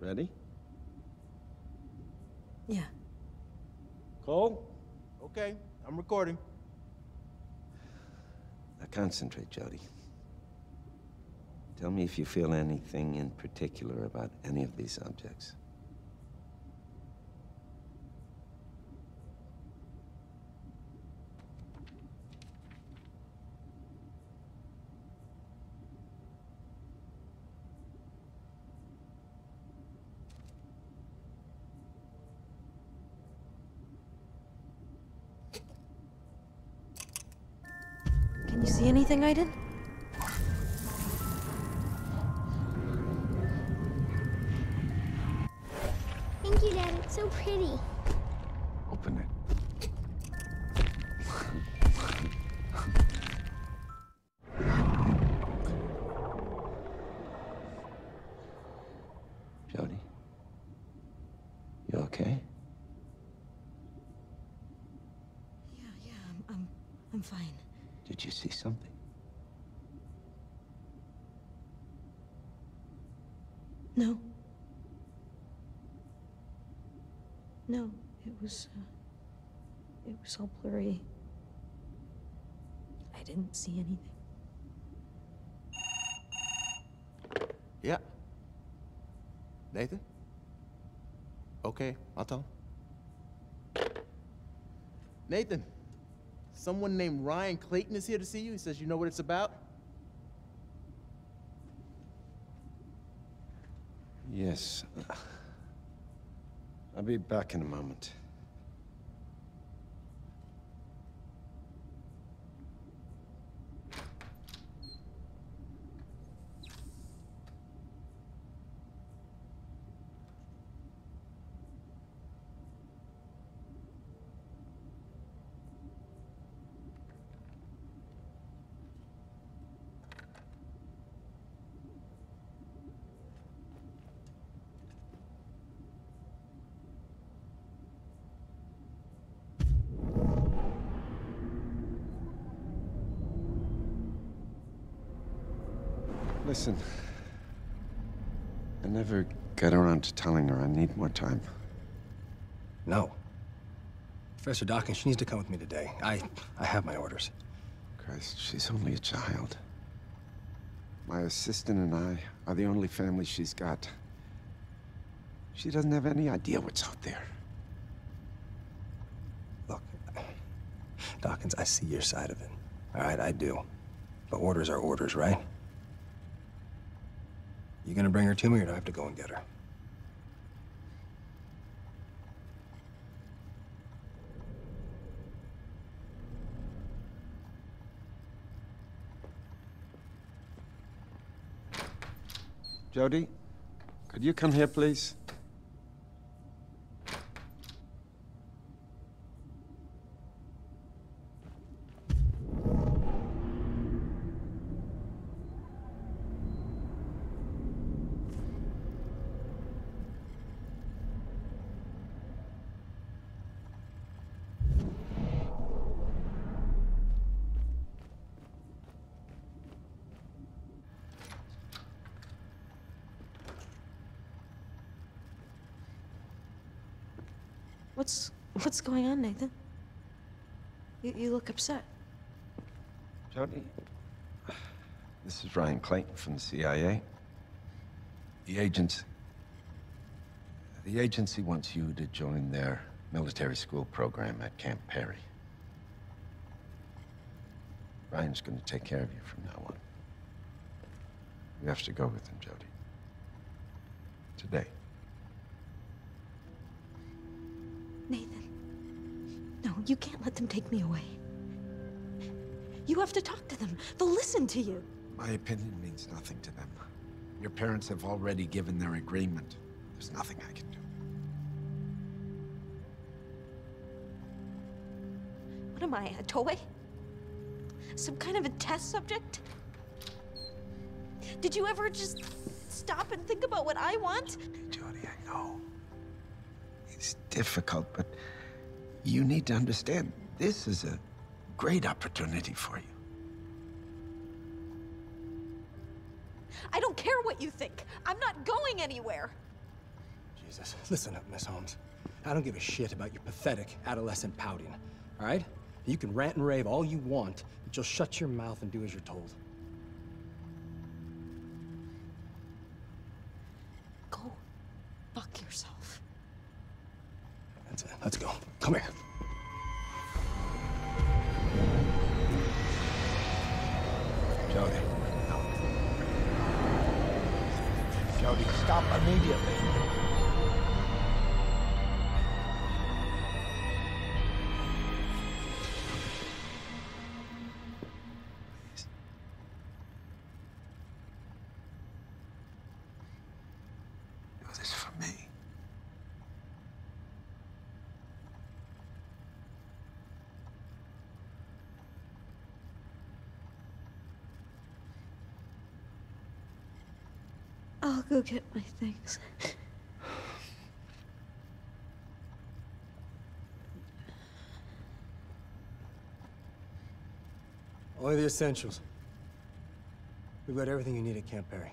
Ready? Yeah. Cole? Okay, I'm recording. Now concentrate, Jody. Tell me if you feel anything in particular about any of these objects. Can you see anything, Aiden? Thank you, Dad. It's so pretty. Open it. Jody, you okay? Yeah, I'm fine. Did you see something? No. No, it was all blurry. I didn't see anything. Yeah. Nathan? Okay, I'll tell him. Nathan, someone named Ryan Clayton is here to see you. He says you know what it's about? Yes. I'll be back in a moment. Listen, I never got around to telling her I need more time. No. Professor Dawkins, she needs to come with me today. I have my orders. Christ, she's only a child. My assistant and I are the only family she's got. She doesn't have any idea what's out there. Look, Dawkins, I see your side of it. All right, I do. But orders are orders, right? You gonna bring her to me, or do I have to go and get her? Jody, could you come here, please? What's going on, Nathan? You look upset. Jody, this is Ryan Clayton from the CIA. The agency wants you to join their military school program at Camp Peary. Ryan's going to take care of you from now on. You have to go with him, Jody. Today. Nathan, no, you can't let them take me away. You have to talk to them. They'll listen to you. My opinion means nothing to them. Your parents have already given their agreement. There's nothing I can do. What am I, a toy? Some kind of a test subject? Did you ever just stop and think about what I want? Jody, I know. It's difficult, but you need to understand, this is a great opportunity for you. I don't care what you think. I'm not going anywhere. Jesus. Listen up, Miss Holmes. I don't give a shit about your pathetic adolescent pouting, all right? You can rant and rave all you want, but you'll shut your mouth and do as you're told. Go fuck yourself. That's it. Let's go. Come here. Jody. No. Jody, stop immediately. I'll go get my things. Only the essentials. We've got everything you need at Camp Peary.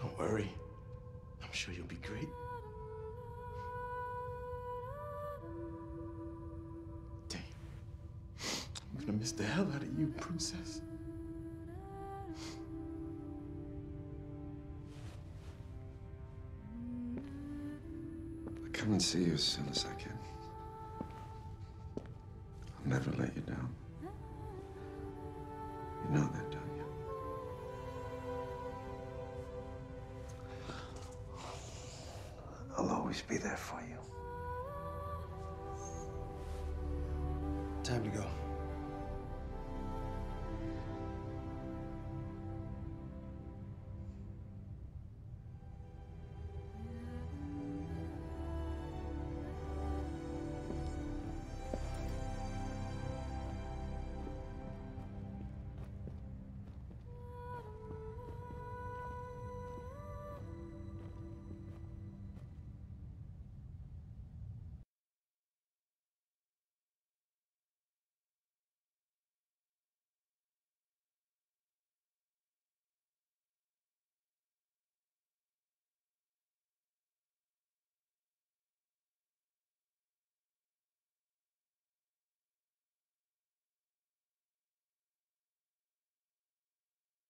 Don't worry. I'm sure you'll be great. Dang. I'm gonna miss the hell out of you, princess. and see you as soon as I can. I'll never let you down. You know that, don't you? I'll always be there for you. Time to go.